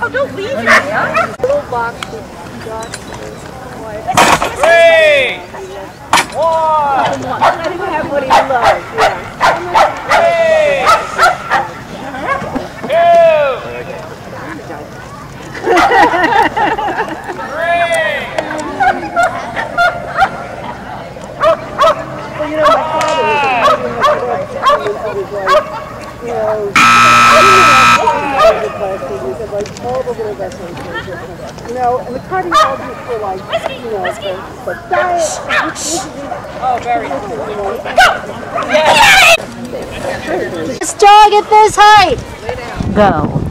Oh, don't leave me! Little box with Josh's wife. 3, 1. You have what he loves. Yeah. 2. 3. You know, my father all the little vessels, you know, and the cardiologists were like, you know, the diet, oh, very cool. This dog at this height. Go. Go.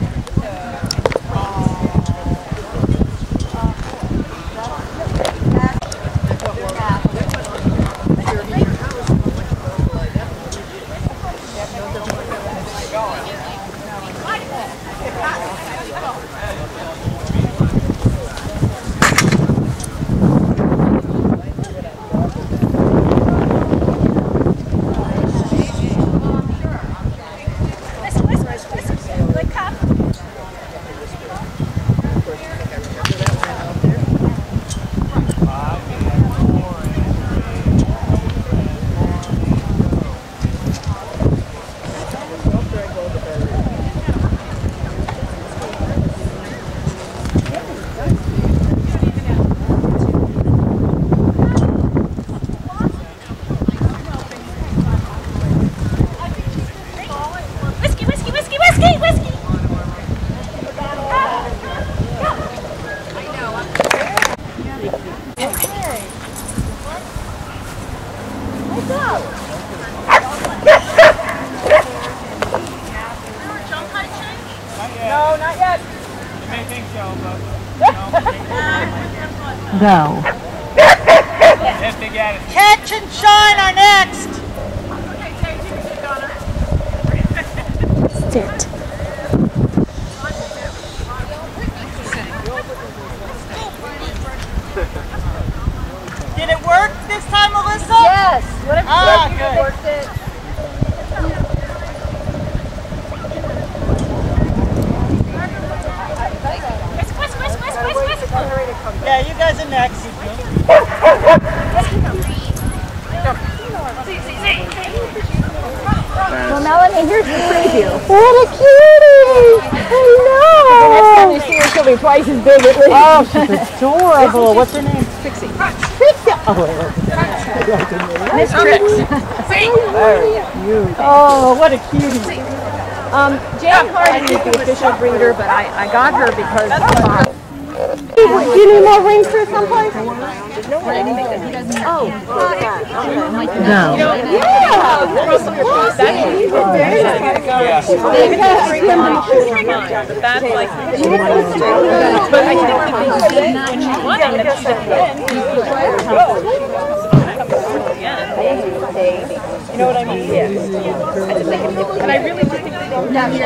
Catch and shine are next. Sit. Did it work this time, Melissa? Yes. It worked it. Yeah, you guys are next. Well, Melanie, here's the preview. What a cutie! I know! The next time you see her, she'll be twice as big at least. Oh, she's adorable. What's her name? Pixie. Pixie! Oh, Miss Trix. Oh, what a cutie. Jack Hardy is the official breeder, but I got her because... Do you need more rings for someplace? No. Oh. No. You know what I mean? And I really think I would never do that.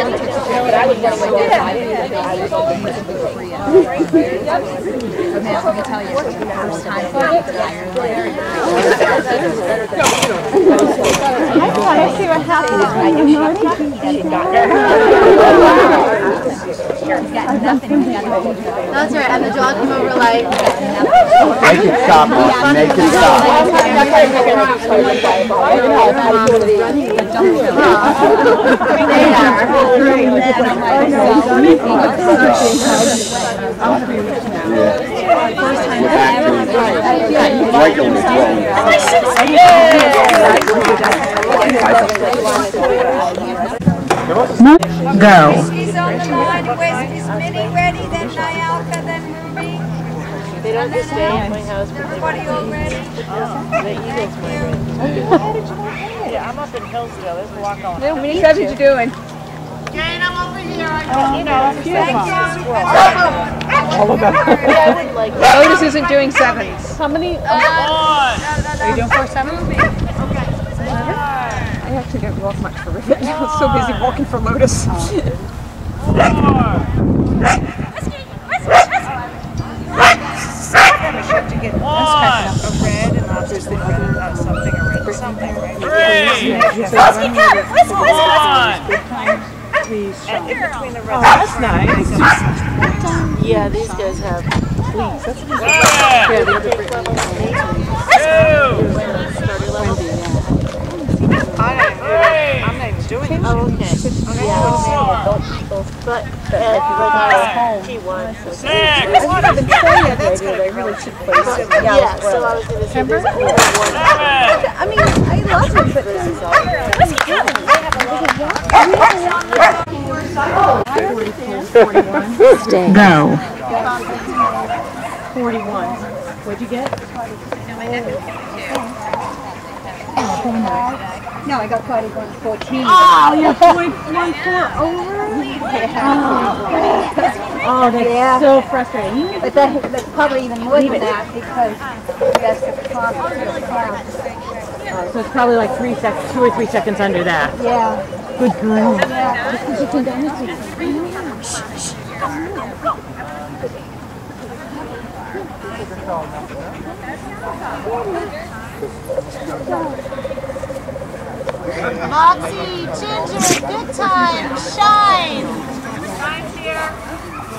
I'm going to tell you, it's the first time I want to see what happens. That's right, and the dog came over like... Make it stop, Mom. Make it stop. Go. Whiskies Minnie ready, then Nyalka, then Ruby. They don't just stay at my house. Everybody all ready? They eat us ready. Yeah, I'm up in Hillsdale. There's a walk on. What are you doing? Jane, I'm over here. I would like that. Lotus isn't doing sevens. How many? Are you doing 4 sevens? Okay. I actually don't walk much for Ruby. I'm so busy walking for Lotus. That's nice. Yeah, these guys have fleas. That's what yeah, the other level I'm not doing it. Oh, okay. Yeah. But at T1. Six! What I've been saying, that's kind of really cheap place. Yeah, so I was going to say there's only one. I mean, I love it, but this is all. What's he doing? Go. 41. What'd you get? No, I got 52. No, I got 41.14. Oh, you're 0.14 over? Yeah. Oh, that's so frustrating. But that's probably even more than that because that's the problem. So it's probably like 3 seconds, 2 or 3 seconds under that. Yeah. Good girl. Yeah. Just because you can dance it. Moxie, Ginger, good time, shine! Shine's here.